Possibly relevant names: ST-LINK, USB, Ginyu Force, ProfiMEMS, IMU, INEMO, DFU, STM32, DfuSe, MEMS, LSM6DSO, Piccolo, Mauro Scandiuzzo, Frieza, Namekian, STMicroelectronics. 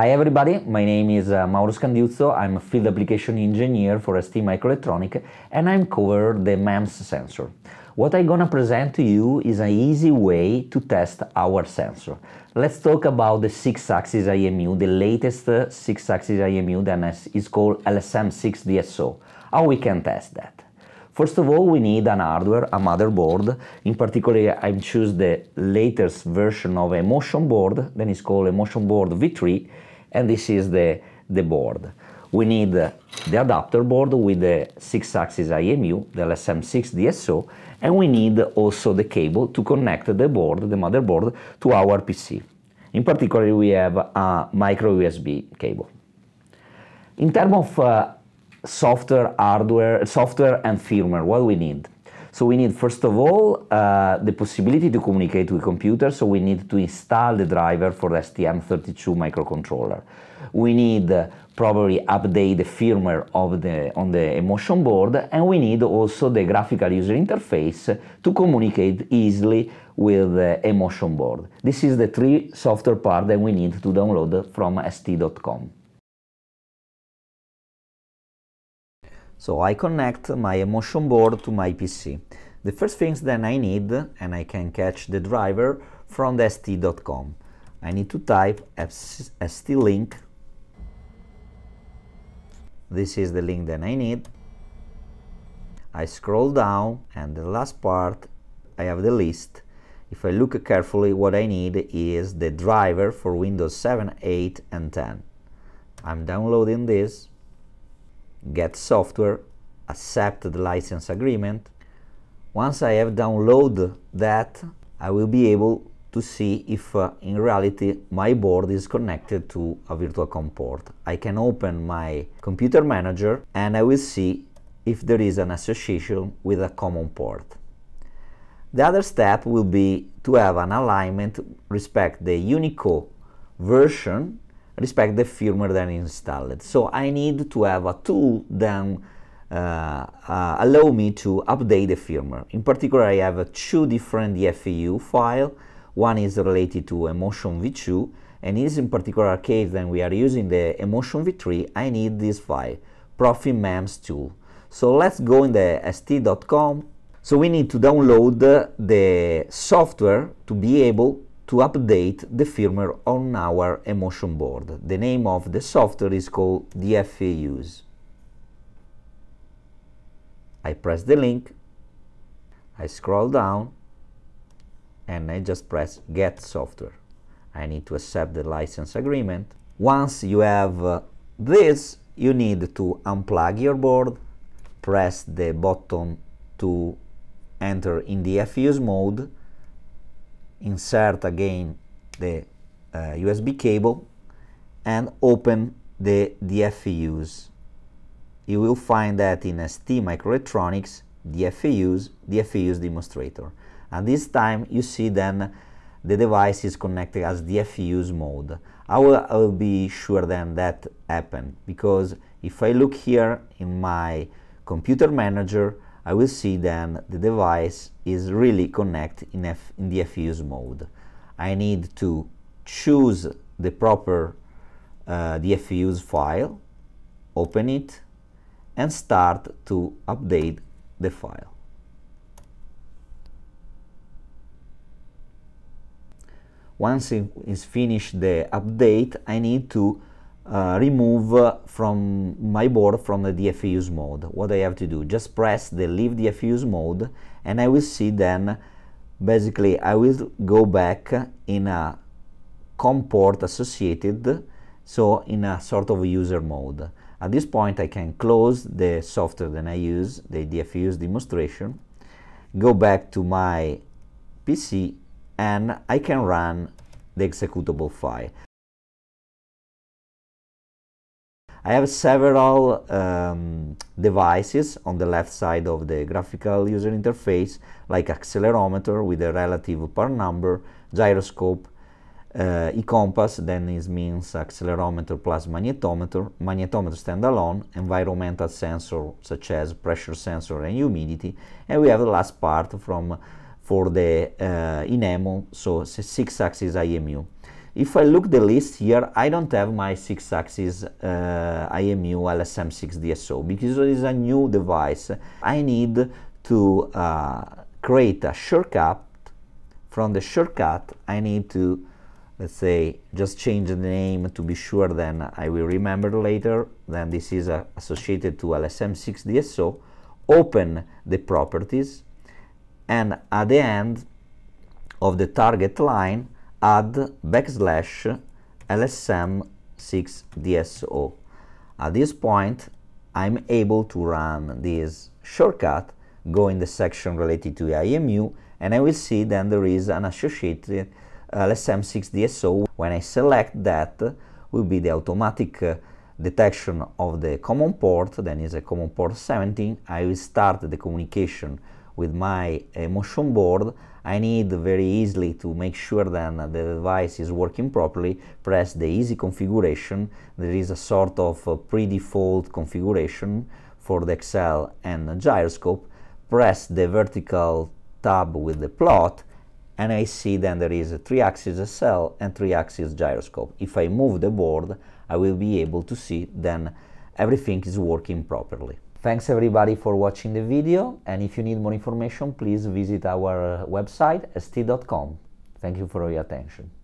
Hi everybody, my name is Mauro Scandiuzzo, I'm a field application engineer for STMicroelectronics and I'm covered the MEMS sensor. What I'm gonna present to you is an easy way to test our sensor. Let's talk about the 6-axis IMU, the latest 6-axis IMU that is called LSM6DSO. How we can test that? First of all, we need an hardware, a motherboard. In particular, I choose the latest version of a motion board, then it's called a motion board V3, and this is the board. We need the adapter board with the 6-axis IMU, the LSM6DSO, and we need also the cable to connect the board, the motherboard, to our PC. In particular, we have a micro USB cable. In terms of software, hardware, software and firmware, what we need? So we need, first of all, the possibility to communicate with computers, so we need to install the driver for the STM32 microcontroller. We need probably update the firmware of on the motion board, and we need also the graphical user interface to communicate easily with the motion board. This is the three software part that we need to download from st.com. So I connect my motion board to my PC. The first things that I need, and I can catch the driver from the st.com. I need to type ST-LINK. This is the link that I need. I scroll down and the last part, I have the list. If I look carefully, what I need is the driver for Windows 7, 8 and 10. I'm downloading this. Get software, accept the license agreement. Once I have downloaded that, I will be able to see if in reality my board is connected to a VirtualCOM port. I can open my computer manager and I will see if there is an association with a common port. The other step will be to have an alignment, respect the Unicode version, respect the firmware that I installed. So I need to have a tool that allow me to update the firmware. In particular, I have two different DFU files. One is related to Emotion V2, and is in particular case when we are using the Emotion V3, I need this file, ProfiMEMS tool. So let's go in the st.com. So we need to download the software to be able to update the firmware on our emotion board. The name of the software is called DFUSE. I press the link, I scroll down, and I just press Get Software. I need to accept the license agreement. Once you have this, you need to unplug your board, press the button to enter in DFUSE mode, insert again the USB cable and open the DFUSE. You will find that in STMicroelectronics, DFUSE demonstrator. And this time you see then the device is connected as DFUSE mode. I will be sure then that happened, because if I look here in my computer manager, I will see then the device is really connected in DFUSE mode. I need to choose the proper DFUSE file, open it, and start to update the file. Once it is finished the update, I need to remove from my board from the DFUSE mode. What I have to do, just press the leave DFUSE mode and I will see then, basically I will go back in a COM port associated, so in a sort of user mode. At this point I can close the software that I use, the DFUSE demonstration, go back to my PC and I can run the executable file. I have several devices on the left side of the graphical user interface, like accelerometer with a relative part number, gyroscope, e-compass, then it means accelerometer plus magnetometer, magnetometer standalone, environmental sensor such as pressure sensor and humidity, and we have the last part for the INEMO, so 6-axis IMU. If I look the list here, I don't have my 6-axis IMU LSM6DSO because it is a new device. I need to create a shortcut. From the shortcut, I need to, let's say, just change the name to be sure, then I will remember later. Then this is associated to LSM6DSO. Open the properties, and at the end of the target line, add \" LSM6DSO. At this point, I'm able to run this shortcut, go in the section related to IMU, and I will see then there is an associated LSM6DSO. When I select that, will be the automatic detection of the common port, then is a common port 17. I will start the communication with my motion board. I need very easily to make sure then the device is working properly, press the easy configuration. There is a sort of pre-default configuration for the Excel and the gyroscope. Press the vertical tab with the plot, and I see then there is a 3-axis Excel and 3-axis gyroscope. If I move the board, I will be able to see then everything is working properly. Thanks everybody for watching the video, and if you need more information, please visit our website st.com. Thank you for your attention.